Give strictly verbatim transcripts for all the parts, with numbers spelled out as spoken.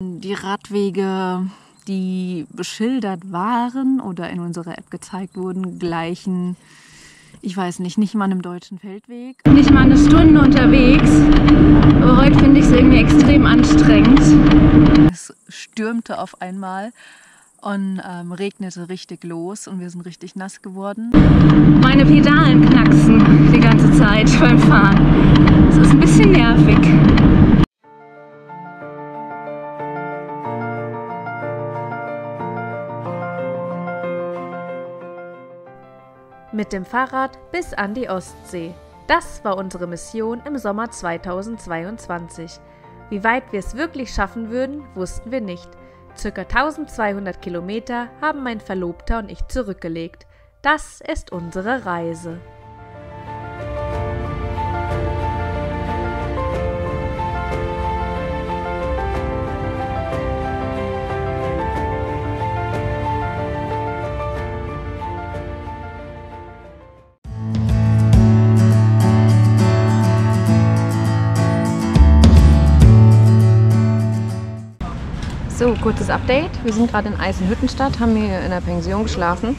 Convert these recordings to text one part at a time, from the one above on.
Die Radwege, die beschildert waren oder in unserer App gezeigt wurden, gleichen, ich weiß nicht, nicht mal einem deutschen Feldweg. Ich bin nicht mal eine Stunde unterwegs, aber heute finde ich es irgendwie extrem anstrengend. Es stürmte auf einmal und ähm, regnete richtig los und wir sind richtig nass geworden. Meine Pedalen knacksen die ganze Zeit beim Fahren. Das ist ein bisschen nervig. Mit dem Fahrrad bis an die Ostsee. Das war unsere Mission im Sommer zweitausendzweiundzwanzig. Wie weit wir es wirklich schaffen würden, wussten wir nicht. Circa zwölfhundert Kilometer haben mein Verlobter und ich zurückgelegt. Das ist unsere Reise. So, kurzes Update. Wir sind gerade in Eisenhüttenstadt, haben hier in der Pension geschlafen.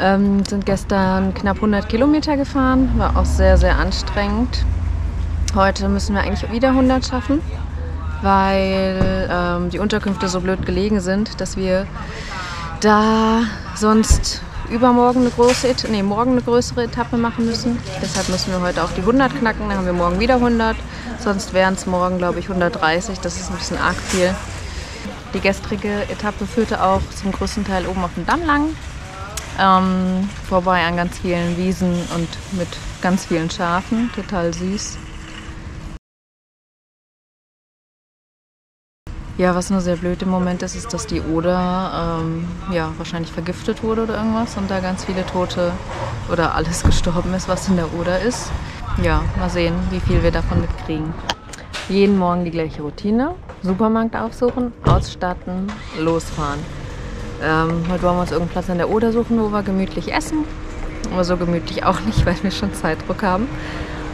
Ähm, sind gestern knapp hundert Kilometer gefahren, war auch sehr, sehr anstrengend. Heute müssen wir eigentlich wieder hundert schaffen, weil ähm, die Unterkünfte so blöd gelegen sind, dass wir da sonst übermorgen eine große, Eta nee, morgen eine größere Etappe machen müssen. Deshalb müssen wir heute auch die hundert knacken, dann haben wir morgen wieder hundert. Sonst wären es morgen, glaube ich, hundertdreißig. Das ist ein bisschen arg viel. Die gestrige Etappe führte auch zum größten Teil oben auf dem Damm lang, ähm, vorbei an ganz vielen Wiesen und mit ganz vielen Schafen, total süß. Ja, was nur sehr blöd im Moment ist, ist, dass die Oder ähm, ja, wahrscheinlich vergiftet wurde oder irgendwas und da ganz viele Tote oder alles gestorben ist, was in der Oder ist. Ja, mal sehen, wie viel wir davon mitkriegen. Jeden Morgen die gleiche Routine, Supermarkt aufsuchen, ausstatten, losfahren. Ähm, heute wollen wir uns irgendeinen Platz an der Oder suchen, wo wir gemütlich essen. Aber so gemütlich auch nicht, weil wir schon Zeitdruck haben.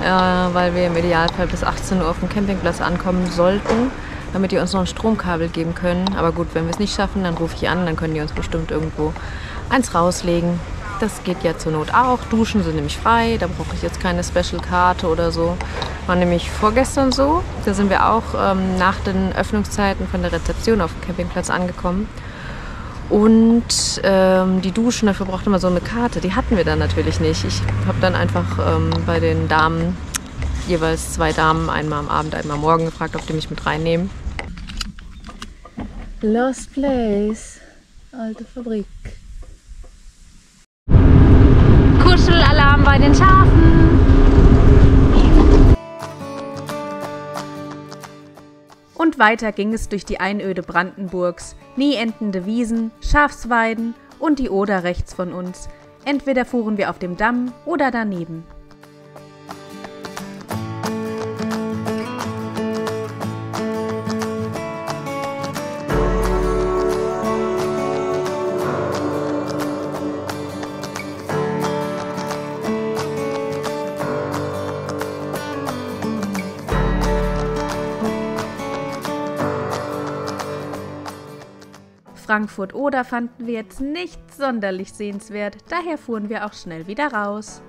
Äh, weil wir im Idealfall bis achtzehn Uhr auf dem Campingplatz ankommen sollten, damit die uns noch ein Stromkabel geben können. Aber gut, wenn wir es nicht schaffen, dann rufe ich an, dann können die uns bestimmt irgendwo eins rauslegen. Das geht ja zur Not auch. Duschen sind nämlich frei, da brauche ich jetzt keine Special-Karte oder so. War nämlich vorgestern so. Da sind wir auch ähm, nach den Öffnungszeiten von der Rezeption auf dem Campingplatz angekommen. Und ähm, die Duschen, dafür brauchte man so eine Karte. Die hatten wir dann natürlich nicht. Ich habe dann einfach ähm, bei den Damen, jeweils zwei Damen, einmal am Abend, einmal am Morgen gefragt, ob die mich mit reinnehmen. Lost Place, alte Fabrik. Kuschelalarm bei den Schafen! Und weiter ging es durch die Einöde Brandenburgs, nie endende Wiesen, Schafsweiden und die Oder rechts von uns. Entweder fuhren wir auf dem Damm oder daneben. Frankfurt-Oder fanden wir jetzt nicht sonderlich sehenswert, daher fuhren wir auch schnell wieder raus.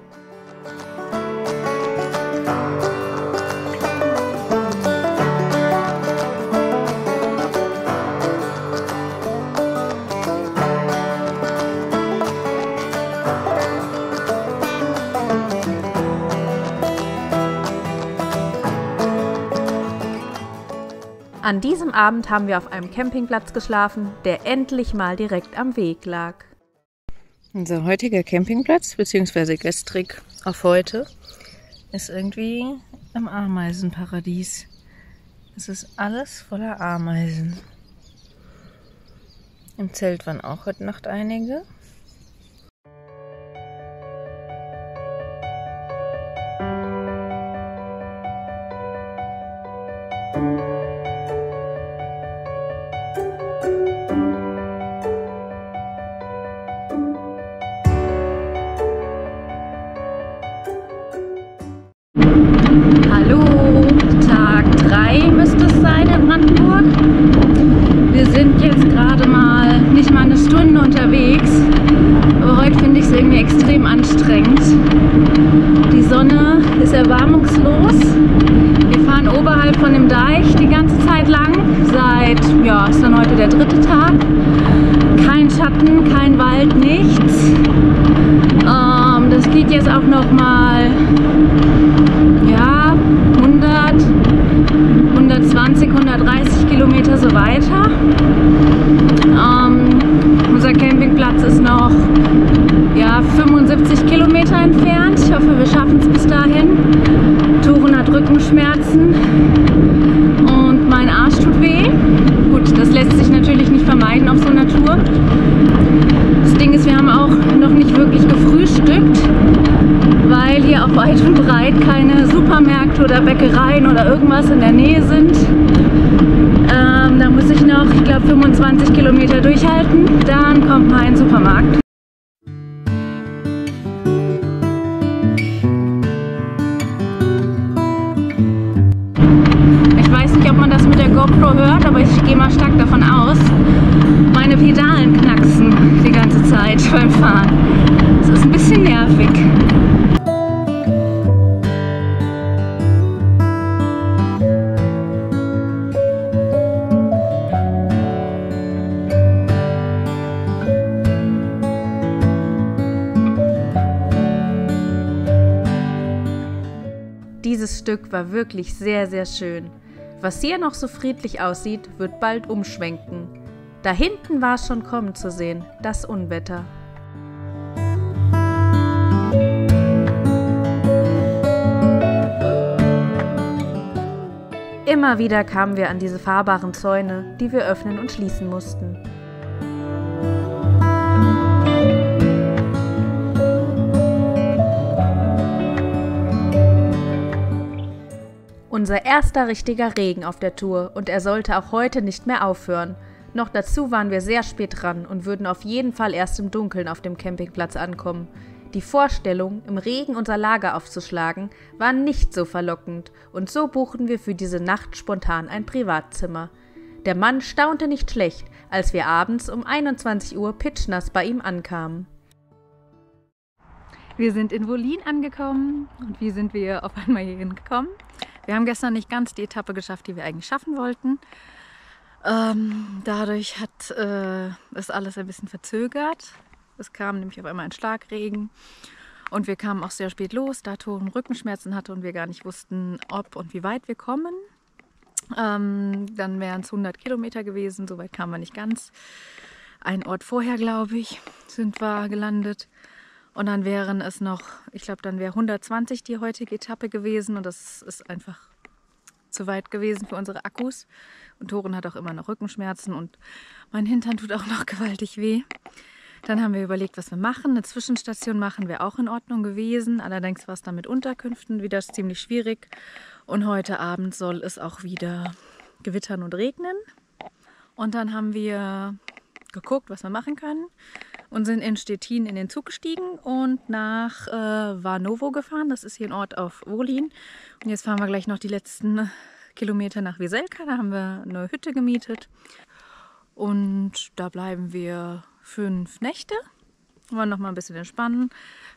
An diesem Abend haben wir auf einem Campingplatz geschlafen, der endlich mal direkt am Weg lag. Unser heutiger Campingplatz, beziehungsweise gestrig auf heute, ist irgendwie im Ameisenparadies. Es ist alles voller Ameisen. Im Zelt waren auch heute Nacht einige. Hallo, Tag drei müsste es sein in Brandenburg. Stunden unterwegs, aber heute finde ich es irgendwie extrem anstrengend. Die Sonne ist erbarmungslos. Wir fahren oberhalb von dem Deich die ganze Zeit lang. Seit, ja, ist dann heute der dritte Tag. Kein Schatten, kein Wald, nichts. Ähm, das geht jetzt auch nochmal, ja, hundert, hundertzwanzig, hundertdreißig Kilometer so weiter. Ähm, unser Campingplatz ist noch, ja, fünfundsiebzig Kilometer entfernt. Ich hoffe, wir schaffen es bis dahin. Torun hat Rückenschmerzen und mein Arsch tut weh. Gut, das lässt sich natürlich nicht vermeiden auf so einer Tour. Das Ding ist, wir haben auch noch nicht wirklich gefrühstückt, weil hier auch weit und breit keine Supermärkte oder Bäckereien oder irgendwas in der Nähe sind. Ähm, da muss ich noch, ich glaube, fünfundzwanzig Kilometer durchhalten, dann kommt mal ein Supermarkt. Ich weiß nicht, ob man das mit der GoPro hört, aber ich gehe mal stark davon aus. Meine Pedalen knacksen die ganze Zeit beim Fahren. Das ist ein bisschen nervig. Dieses Stück war wirklich sehr, sehr schön. Was hier noch so friedlich aussieht, wird bald umschwenken. Da hinten war es schon kommen zu sehen, das Unwetter. Immer wieder kamen wir an diese fahrbaren Zäune, die wir öffnen und schließen mussten. Unser erster richtiger Regen auf der Tour und er sollte auch heute nicht mehr aufhören. Noch dazu waren wir sehr spät dran und würden auf jeden Fall erst im Dunkeln auf dem Campingplatz ankommen. Die Vorstellung, im Regen unser Lager aufzuschlagen, war nicht so verlockend und so buchten wir für diese Nacht spontan ein Privatzimmer. Der Mann staunte nicht schlecht, als wir abends um einundzwanzig Uhr pitschnass bei ihm ankamen. Wir sind in Wolin angekommen und wie sind wir auf einmal hier hingekommen? Wir haben gestern nicht ganz die Etappe geschafft, die wir eigentlich schaffen wollten. Ähm, dadurch hat äh, es alles ein bisschen verzögert. Es kam nämlich auf einmal ein Starkregen und wir kamen auch sehr spät los, da Torun Rückenschmerzen hatte und wir gar nicht wussten, ob und wie weit wir kommen. Ähm, dann wären es hundert Kilometer gewesen, so weit kamen wir nicht ganz. Ein Ort vorher, glaube ich, sind wir gelandet. Und dann wären es noch, ich glaube, dann wäre hundertzwanzig die heutige Etappe gewesen und das ist einfach zu weit gewesen für unsere Akkus. Und Torun hat auch immer noch Rückenschmerzen und mein Hintern tut auch noch gewaltig weh. Dann haben wir überlegt, was wir machen. Eine Zwischenstation machen wäre auch in Ordnung gewesen. Allerdings war es dann mit Unterkünften wieder ziemlich schwierig. Und heute Abend soll es auch wieder gewittern und regnen. Und dann haben wir geguckt, was wir machen können. Und sind in Stettin in den Zug gestiegen und nach äh, Warnowo gefahren. Das ist hier ein Ort auf Wolin. Und jetzt fahren wir gleich noch die letzten Kilometer nach Wieselka. Da haben wir eine Hütte gemietet. Und da bleiben wir fünf Nächte. Wollen noch mal ein bisschen entspannen.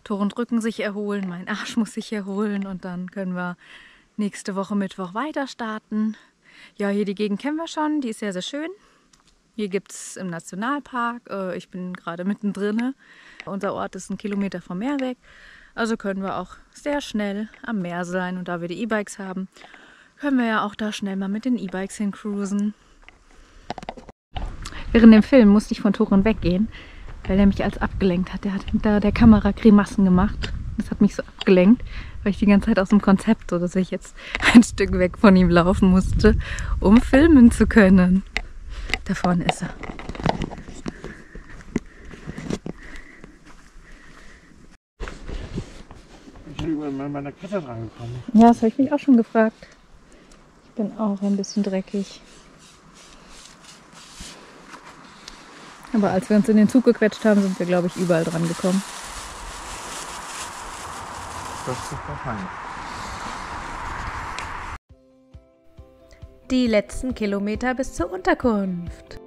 Torun und Rücken sich erholen, mein Arsch muss sich erholen. Und dann können wir nächste Woche Mittwoch weiter starten. Ja, hier die Gegend kennen wir schon. Die ist sehr, sehr schön. Hier gibt es im Nationalpark, ich bin gerade mittendrin. Unser Ort ist ein Kilometer vom Meer weg, also können wir auch sehr schnell am Meer sein. Und da wir die E-Bikes haben, können wir ja auch da schnell mal mit den E-Bikes hincruisen. Während dem Film musste ich von Torun weggehen, weil er mich als abgelenkt hat. Der hat hinter der Kamera Grimassen gemacht. Das hat mich so abgelenkt, weil ich die ganze Zeit aus dem Konzept, so dass ich jetzt ein Stück weg von ihm laufen musste, um filmen zu können. Da vorne ist er. Ich bin überall an meiner Kette dran gekommen. Ja, das habe ich mich auch schon gefragt. Ich bin auch ein bisschen dreckig. Aber als wir uns in den Zug gequetscht haben, sind wir, glaube ich, überall dran gekommen. Das ist doch fein. Die letzten Kilometer bis zur Unterkunft.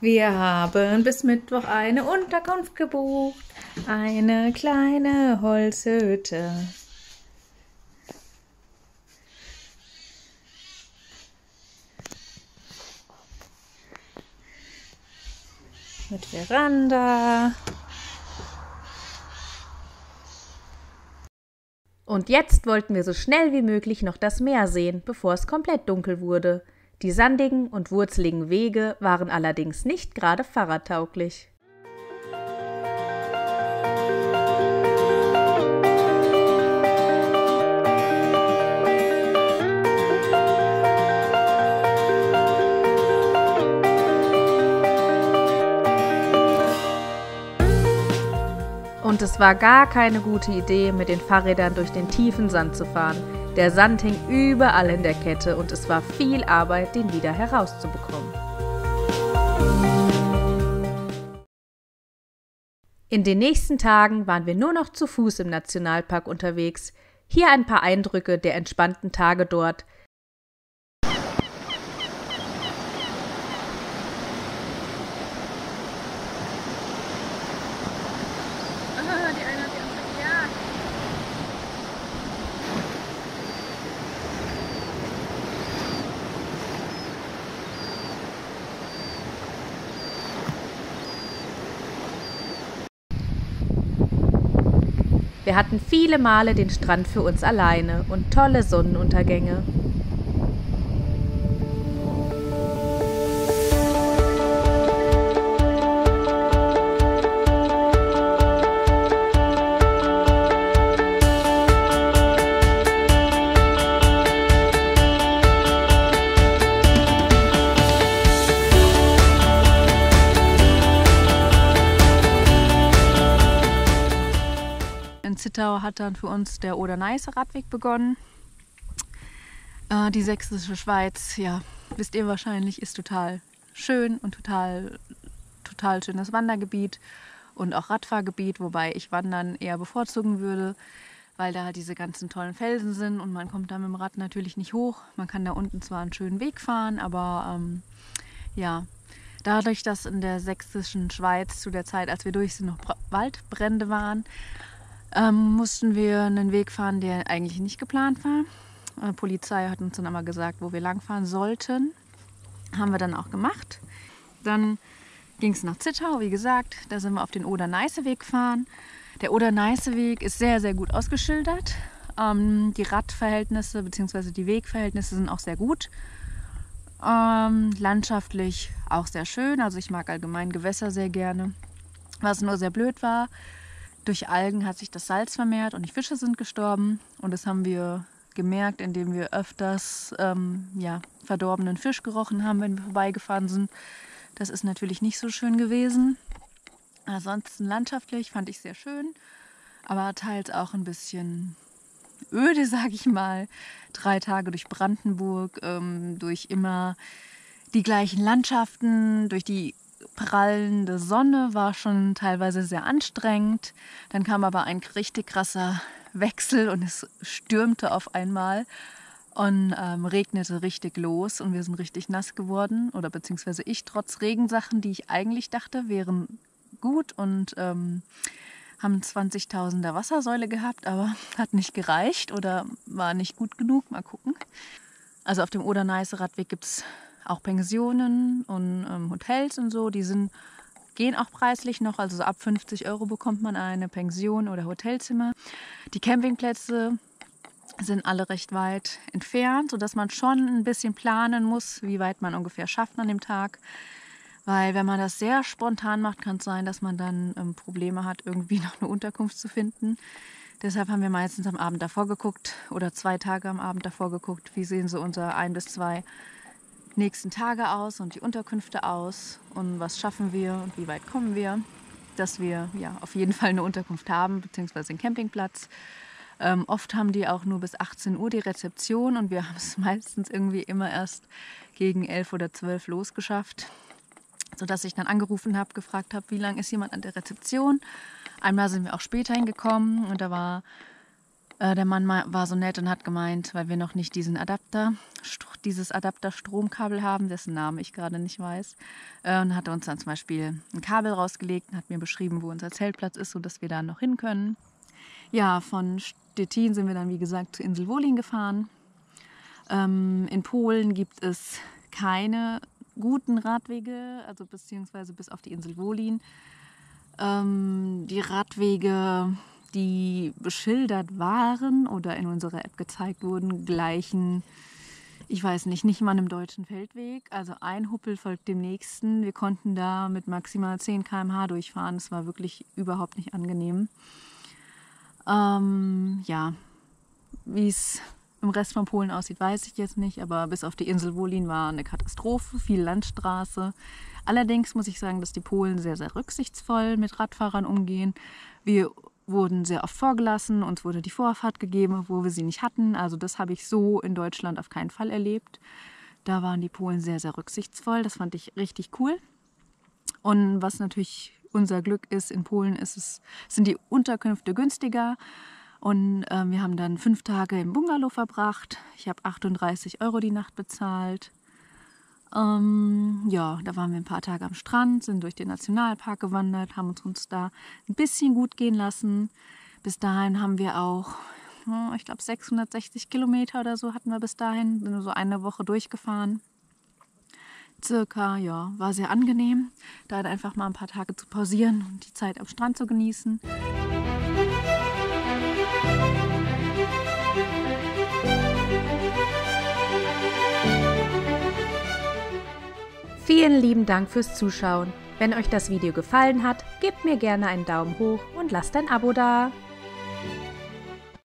Wir haben bis Mittwoch eine Unterkunft gebucht. Eine kleine Holzhütte. Mit Veranda. Und jetzt wollten wir so schnell wie möglich noch das Meer sehen, bevor es komplett dunkel wurde. Die sandigen und wurzeligen Wege waren allerdings nicht gerade fahrradtauglich. Und es war gar keine gute Idee, mit den Fahrrädern durch den tiefen Sand zu fahren. Der Sand hing überall in der Kette und es war viel Arbeit, den wieder herauszubekommen. In den nächsten Tagen waren wir nur noch zu Fuß im Nationalpark unterwegs. Hier ein paar Eindrücke der entspannten Tage dort. Wir hatten viele Male den Strand für uns alleine und tolle Sonnenuntergänge. Zittau hat dann für uns der Oder-Neiße-Radweg begonnen. Äh, die sächsische Schweiz, ja, wisst ihr wahrscheinlich, ist total schön und total, total schönes Wandergebiet und auch Radfahrgebiet, wobei ich Wandern eher bevorzugen würde, weil da diese ganzen tollen Felsen sind und man kommt da mit dem Rad natürlich nicht hoch. Man kann da unten zwar einen schönen Weg fahren, aber ähm, ja, dadurch, dass in der sächsischen Schweiz zu der Zeit, als wir durch sind, noch Waldbrände waren, Ähm, mussten wir einen Weg fahren, der eigentlich nicht geplant war. Die Polizei hat uns dann aber gesagt, wo wir langfahren sollten. Haben wir dann auch gemacht. Dann ging es nach Zittau, wie gesagt. Da sind wir auf den Oder-Neiße-Weg gefahren. Der Oder-Neiße-Weg ist sehr, sehr gut ausgeschildert. Ähm, die Radverhältnisse bzw. die Wegverhältnisse sind auch sehr gut. Ähm, landschaftlich auch sehr schön. Also ich mag allgemein Gewässer sehr gerne. Was nur sehr blöd war, durch Algen hat sich das Salz vermehrt und die Fische sind gestorben. Und das haben wir gemerkt, indem wir öfters ähm, ja, verdorbenen Fisch gerochen haben, wenn wir vorbeigefahren sind. Das ist natürlich nicht so schön gewesen. Ansonsten landschaftlich fand ich sehr schön, aber teils auch ein bisschen öde, sage ich mal. Drei Tage durch Brandenburg, ähm, durch immer die gleichen Landschaften, durch die prallende Sonne, war schon teilweise sehr anstrengend. Dann kam aber ein richtig krasser Wechsel und es stürmte auf einmal und ähm, regnete richtig los und wir sind richtig nass geworden, oder beziehungsweise ich, trotz Regensachen, die ich eigentlich dachte, wären gut und ähm, haben zwanzigtausender Wassersäule gehabt, aber hat nicht gereicht oder war nicht gut genug. Mal gucken. Also auf dem Oder-Neiße-Radweg gibt es auch Pensionen und ähm, Hotels und so, die sind, gehen auch preislich noch. Also so ab fünfzig Euro bekommt man eine Pension oder Hotelzimmer. Die Campingplätze sind alle recht weit entfernt, sodass man schon ein bisschen planen muss, wie weit man ungefähr schafft an dem Tag. Weil wenn man das sehr spontan macht, kann es sein, dass man dann ähm, Probleme hat, irgendwie noch eine Unterkunft zu finden. Deshalb haben wir meistens am Abend davor geguckt oder zwei Tage am Abend davor geguckt, wie sehen so unser ein bis zwei nächsten Tage aus und die Unterkünfte aus und was schaffen wir und wie weit kommen wir, dass wir ja auf jeden Fall eine Unterkunft haben beziehungsweise einen Campingplatz. Ähm, oft haben die auch nur bis achtzehn Uhr die Rezeption und wir haben es meistens irgendwie immer erst gegen elf oder zwölf losgeschafft, sodass ich dann angerufen habe, gefragt habe, wie lange ist jemand an der Rezeption. Einmal sind wir auch später hingekommen und da war Äh, der Mann war so nett und hat gemeint, weil wir noch nicht diesen Adapter, dieses Adapterstromkabel haben, dessen Namen ich gerade nicht weiß. Äh, und hat uns dann zum Beispiel ein Kabel rausgelegt und hat mir beschrieben, wo unser Zeltplatz ist, sodass wir da noch hin können. Ja, von Stettin sind wir dann, wie gesagt, zur Insel Wolin gefahren. Ähm, in Polen gibt es keine guten Radwege, also beziehungsweise bis auf die Insel Wolin. Ähm, die Radwege, die beschildert waren oder in unserer App gezeigt wurden, gleichen, ich weiß nicht, nicht mal einem deutschen Feldweg. Also ein Huppel folgt dem nächsten. Wir konnten da mit maximal zehn Kilometer pro Stunde durchfahren. Es war wirklich überhaupt nicht angenehm. Ähm, ja, wie es im Rest von Polen aussieht, weiß ich jetzt nicht, aber bis auf die Insel Wolin war eine Katastrophe, viel Landstraße. Allerdings muss ich sagen, dass die Polen sehr, sehr rücksichtsvoll mit Radfahrern umgehen. Wir wurden sehr oft vorgelassen, uns wurde die Vorfahrt gegeben, wo wir sie nicht hatten. Also das habe ich so in Deutschland auf keinen Fall erlebt. Da waren die Polen sehr, sehr rücksichtsvoll. Das fand ich richtig cool. Und was natürlich unser Glück ist, in Polen ist es, sind die Unterkünfte günstiger. Und äh, wir haben dann fünf Tage im Bungalow verbracht. Ich habe achtunddreißig Euro die Nacht bezahlt. Ähm, ja, da waren wir ein paar Tage am Strand, sind durch den Nationalpark gewandert, haben uns, uns da ein bisschen gut gehen lassen. Bis dahin haben wir auch, ich glaube, sechshundertsechzig Kilometer oder so hatten wir bis dahin. Sind nur so eine Woche durchgefahren. Circa, ja, war sehr angenehm, da einfach mal ein paar Tage zu pausieren und die Zeit am Strand zu genießen. Vielen lieben Dank fürs Zuschauen. Wenn euch das Video gefallen hat, gebt mir gerne einen Daumen hoch und lasst ein Abo da.